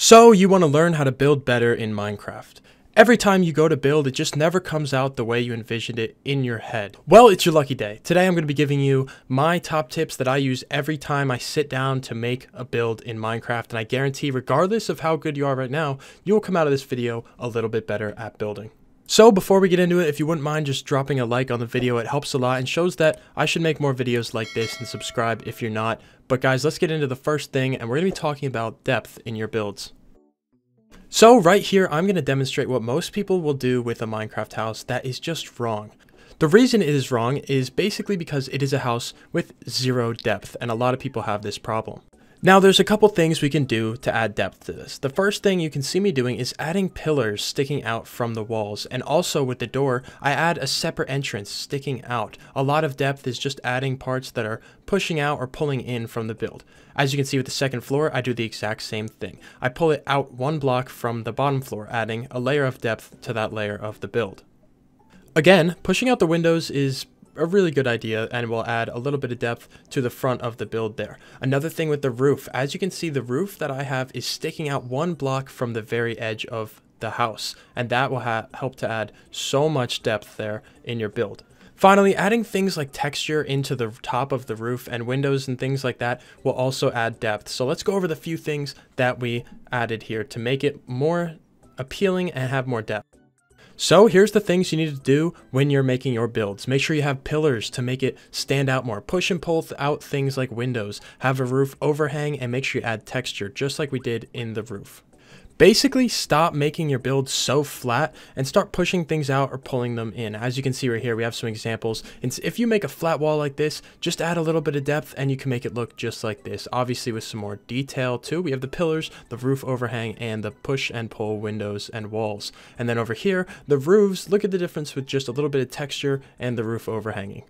So you want to learn how to build better in Minecraft. Every time you go to build, it just never comes out the way you envisioned it in your head. Well, it's your lucky day. Today I'm going to be giving you my top tips that I use every time I sit down to make a build in Minecraft, and I guarantee regardless of how good you are right now, you will come out of this video a little bit better at building. So before we get into it, if you wouldn't mind just dropping a like on the video, it helps a lot and shows that I should make more videos like this, and subscribe if you're not. But guys, let's get into the first thing, and we're going to be talking about depth in your builds. So right here, I'm going to demonstrate what most people will do with a Minecraft house that is just wrong. The reason it is wrong is basically because it is a house with zero depth, and a lot of people have this problem. Now there's a couple things we can do to add depth to this. The first thing you can see me doing is adding pillars sticking out from the walls, and also with the door I add a separate entrance sticking out. A lot of depth is just adding parts that are pushing out or pulling in from the build. As you can see with the second floor, I do the exact same thing. I pull it out one block from the bottom floor, adding a layer of depth to that layer of the build. Again, pushing out the windows is a really good idea and will add a little bit of depth to the front of the build there. Another thing with the roof, as you can see, the roof that I have is sticking out one block from the very edge of the house, and that will help to add so much depth there in your build. Finally, adding things like texture into the top of the roof and windows and things like that will also add depth. So let's go over the few things that we added here to make it more appealing and have more depth. So here's the things you need to do when you're making your builds. Make sure you have pillars to make it stand out more. Push and pull out things like windows. Have a roof overhang, and make sure you add texture just like we did in the roof. Basically, stop making your build so flat and start pushing things out or pulling them in. As you can see right here, we have some examples. And if you make a flat wall like this, just add a little bit of depth and you can make it look just like this. Obviously with some more detail too. We have the pillars, the roof overhang, and the push and pull windows and walls. And then over here, the roofs, look at the difference with just a little bit of texture and the roof overhanging.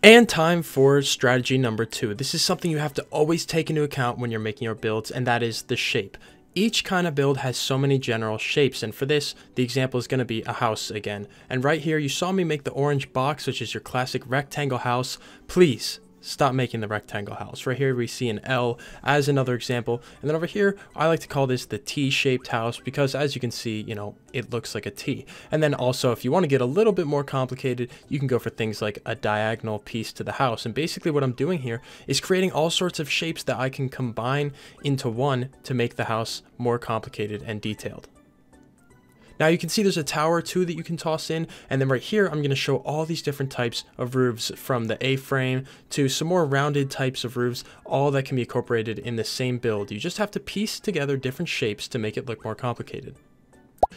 And time for strategy number two. This is something you have to always take into account when you're making your builds, and that is the shape. Each kind of build has so many general shapes, and for this, the example is going to be a house again. And right here, you saw me make the orange box, which is your classic rectangle house. Please stop making the rectangle house. Right here, we see an L as another example. And then over here, I like to call this the T-shaped house because as you can see, you know, it looks like a T. And then also, if you want to get a little bit more complicated, you can go for things like a diagonal piece to the house. And basically what I'm doing here is creating all sorts of shapes that I can combine into one to make the house more complicated and detailed. Now you can see there's a tower too that you can toss in, and then right here I'm going to show all these different types of roofs, from the A-frame to some more rounded types of roofs, all that can be incorporated in the same build. You just have to piece together different shapes to make it look more complicated.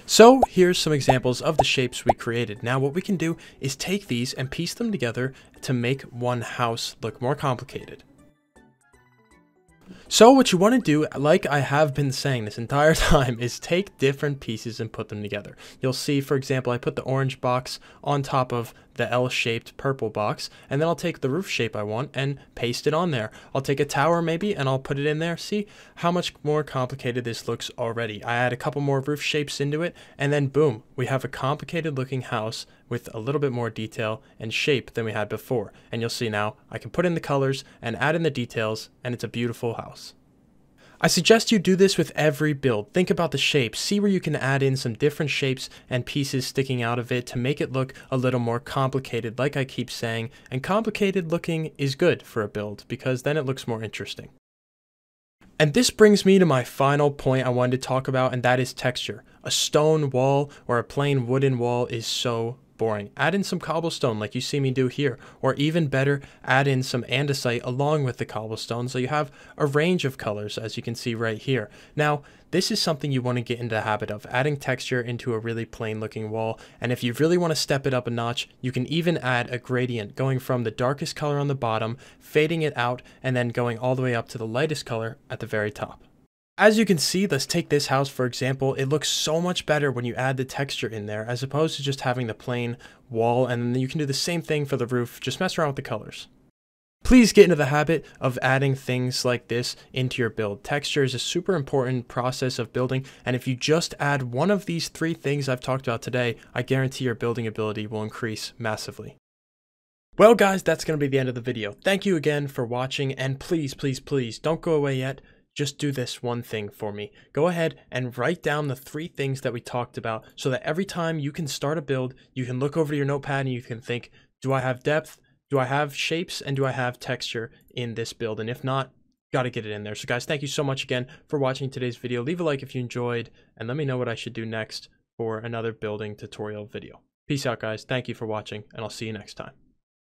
So here's some examples of the shapes we created. Now what we can do is take these and piece them together to make one house look more complicated. So what you want to do, like I have been saying this entire time, is take different pieces and put them together. You'll see, for example, I put the orange box on top of the L-shaped purple box, and then I'll take the roof shape I want and paste it on there. I'll take a tower maybe and I'll put it in there. See how much more complicated this looks already. I add a couple more roof shapes into it, and then boom, we have a complicated looking house with a little bit more detail and shape than we had before. And you'll see now I can put in the colors and add in the details, and it's a beautiful house. I suggest you do this with every build. Think about the shapes, see where you can add in some different shapes and pieces sticking out of it to make it look a little more complicated, like I keep saying, and complicated looking is good for a build because then it looks more interesting. And this brings me to my final point I wanted to talk about, and that is texture. A stone wall or a plain wooden wall is so boring. Add in some cobblestone like you see me do here, or even better, add in some andesite along with the cobblestone so you have a range of colors as you can see right here. Now this is something you want to get into the habit of, adding texture into a really plain looking wall, and if you really want to step it up a notch, you can even add a gradient going from the darkest color on the bottom, fading it out, and then going all the way up to the lightest color at the very top. As you can see, let's take this house for example, it looks so much better when you add the texture in there as opposed to just having the plain wall, and then you can do the same thing for the roof, just mess around with the colors. Please get into the habit of adding things like this into your build. Texture is a super important process of building, and if you just add one of these three things I've talked about today, I guarantee your building ability will increase massively. Well guys, that's going to be the end of the video. Thank you again for watching, and please, please, please don't go away yet. just do this one thing for me. Go ahead and write down the 3 things that we talked about so that every time you can start a build, you can look over to your notepad and you can think, do I have depth? Do I have shapes? And do I have texture in this build? And if not, got to get it in there. So guys, thank you so much again for watching today's video. Leave a like if you enjoyed and let me know what I should do next for another building tutorial video. Peace out, guys. Thank you for watching and I'll see you next time.